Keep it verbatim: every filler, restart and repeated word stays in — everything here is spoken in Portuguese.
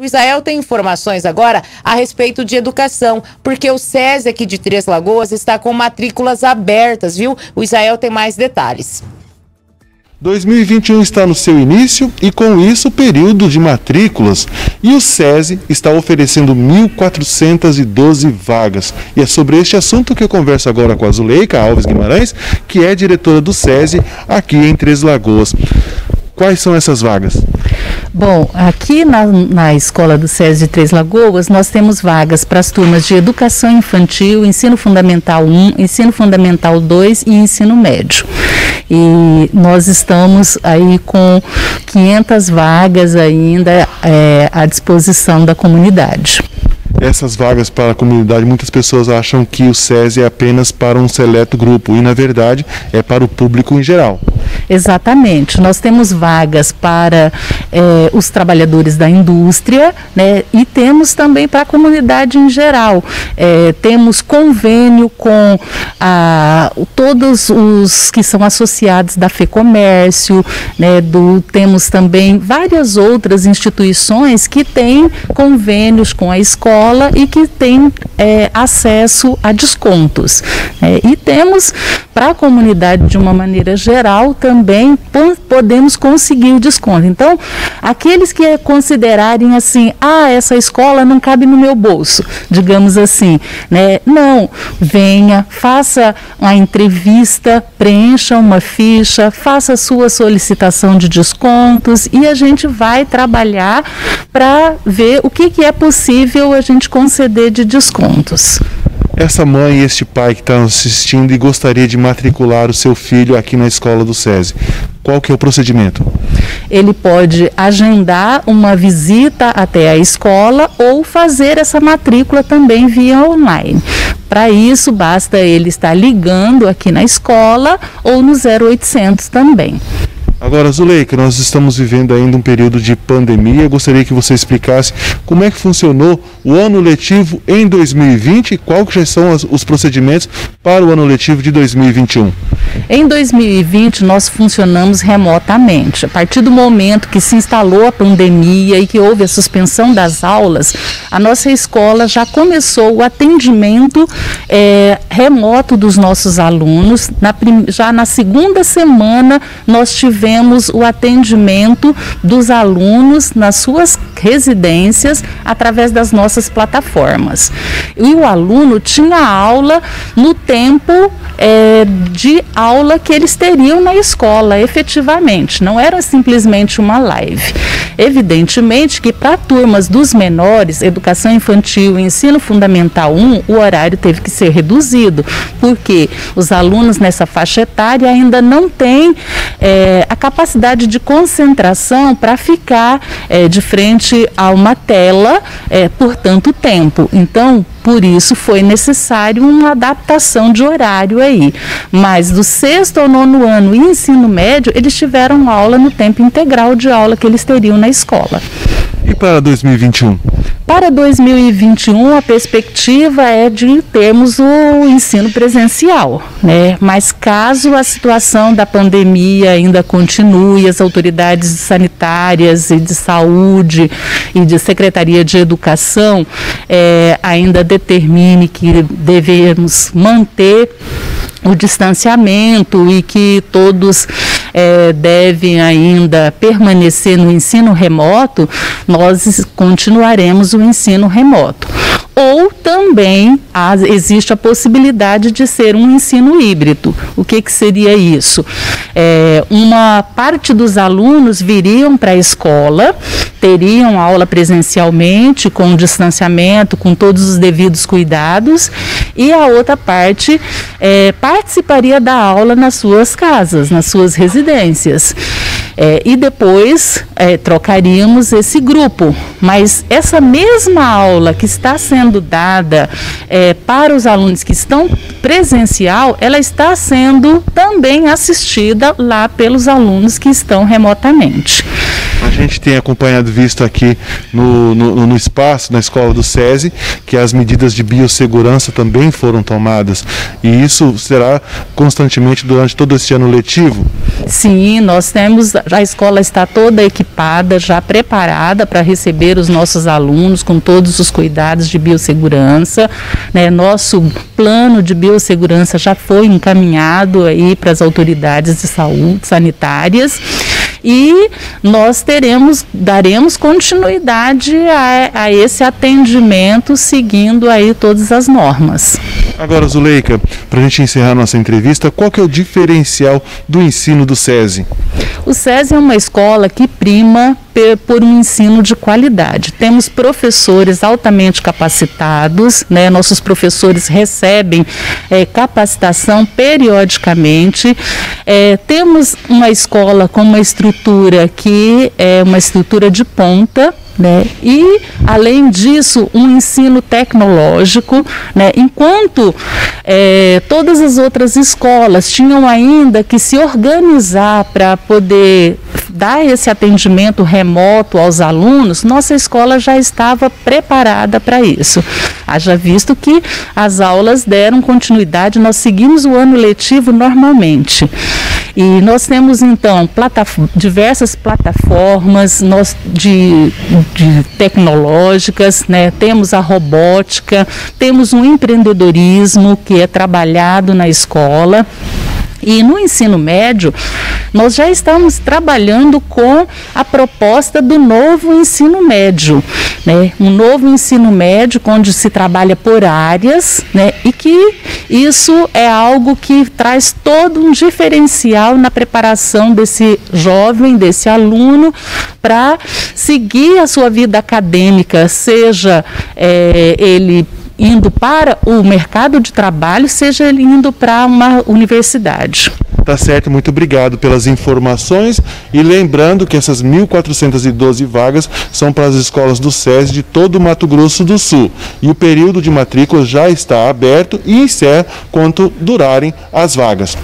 O Israel tem informações agora a respeito de educação, porque o SESI aqui de Três Lagoas está com matrículas abertas, viu? O Israel tem mais detalhes. dois mil e vinte e um está no seu início e com isso o período de matrículas. E o SESI está oferecendo mil quatrocentas e doze vagas. E é sobre este assunto que eu converso agora com a Zuleika Alves Guimarães, que é diretora do SESI aqui em Três Lagoas. Quais são essas vagas? Bom, aqui na, na escola do SESI de Três Lagoas, nós temos vagas para as turmas de educação infantil, ensino fundamental um, ensino fundamental dois e ensino médio. E nós estamos aí com quinhentas vagas ainda é, à disposição da comunidade. Essas vagas para a comunidade, muitas pessoas acham que o SESI é apenas para um seleto grupo e, na verdade, é para o público em geral. Exatamente. Nós temos vagas para é, os trabalhadores da indústria, né, e temos também para a comunidade em geral. É, temos convênio com a, todos os que são associados da Fecomércio, né, do, temos também várias outras instituições que têm convênios com a escola e que tem é, acesso a descontos. É, e temos, para a comunidade de uma maneira geral, também podemos conseguir o desconto. Então, aqueles que considerarem assim, ah, essa escola não cabe no meu bolso, digamos assim, né? Não, venha, faça a entrevista, preencha uma ficha, faça a sua solicitação de descontos e a gente vai trabalhar para ver o que, que é possível a gente conceder de descontos. Essa mãe e este pai que estão assistindo e gostaria de matricular o seu filho aqui na escola do SESI, qual que é o procedimento? Ele pode agendar uma visita até a escola ou fazer essa matrícula também via online. Para isso, basta ele estar ligando aqui na escola ou no zero oitocentos também. Agora, Zuleika, nós estamos vivendo ainda um período de pandemia. Gostaria que você explicasse como é que funcionou o ano letivo em dois mil e vinte e quais já são os procedimentos para o ano letivo de dois mil e vinte e um. Em dois mil e vinte, nós funcionamos remotamente. A partir do momento que se instalou a pandemia e que houve a suspensão das aulas, a nossa escola já começou o atendimento é, remoto dos nossos alunos. Na prim... Já na segunda semana, nós tivemos o atendimento dos alunos nas suas residências através das nossas plataformas. E o aluno tinha aula no tempo é, de aula. aula que eles teriam na escola, efetivamente, não era simplesmente uma live. Evidentemente que para turmas dos menores, educação infantil e ensino fundamental um, o horário teve que ser reduzido, porque os alunos nessa faixa etária ainda não têm é, a capacidade de concentração para ficar é, de frente a uma tela é, por tanto tempo. Então, por isso foi necessário uma adaptação de horário aí. Mas do sexto ao nono ano e ensino médio, eles tiveram aula no tempo integral de aula que eles teriam na escola. E para dois mil e vinte e um? Para dois mil e vinte e um, a perspectiva é de termos o ensino presencial, né? Mas caso a situação da pandemia ainda continue, as autoridades sanitárias e de saúde e de Secretaria de Educação é, ainda determine que devemos manter o distanciamento e que todos é, devem ainda permanecer no ensino remoto, nós continuaremos o ensino remoto. Ou também há, existe a possibilidade de ser um ensino híbrido. O que, que seria isso? É, uma parte dos alunos viriam para a escola, teriam aula presencialmente, com distanciamento, com todos os devidos cuidados, e a outra parte é, participaria da aula nas suas casas, nas suas residências. É, e depois é, trocaríamos esse grupo, mas essa mesma aula que está sendo dada é, para os alunos que estão presencial, ela está sendo também assistida lá pelos alunos que estão remotamente. A gente tem acompanhado, visto aqui no, no, no espaço, na escola do SESI, que as medidas de biossegurança também foram tomadas, e isso será constantemente durante todo esse ano letivo? Sim, nós temos, a escola está toda equipada, já preparada para receber os nossos alunos com todos os cuidados de biossegurança, né? Nosso plano de biossegurança já foi encaminhado aí para as autoridades de saúde sanitárias, e nós teremos, daremos continuidade a, a esse atendimento, seguindo aí todas as normas. Agora, Zuleika, para a gente encerrar nossa entrevista, qual que é o diferencial do ensino do SESI? O SESI é uma escola que prima por um ensino de qualidade. Temos professores altamente capacitados, né? Nossos professores recebem é, capacitação periodicamente. É, temos uma escola com uma estrutura que é uma estrutura de ponta, né? E, além disso, um ensino tecnológico, né? Enquanto é, todas as outras escolas tinham ainda que se organizar para poder dar esse atendimento remoto aos alunos, nossa escola já estava preparada para isso. Haja visto que as aulas deram continuidade, nós seguimos o ano letivo normalmente. E nós temos, então, plataform- diversas plataformas nós de, de tecnológicas, né? Temos a robótica, temos um empreendedorismo que é trabalhado na escola. E no ensino médio, nós já estamos trabalhando com a proposta do novo ensino médio, né? Um novo ensino médio onde se trabalha por áreas, né? E que isso é algo que traz todo um diferencial na preparação desse jovem, desse aluno, para seguir a sua vida acadêmica, seja é, ele indo para o mercado de trabalho, seja ele indo para uma universidade. Tá certo, muito obrigado pelas informações, e lembrando que essas mil quatrocentas e doze vagas são para as escolas do SESI de todo o Mato Grosso do Sul, e o período de matrícula já está aberto e encerra quanto durarem as vagas.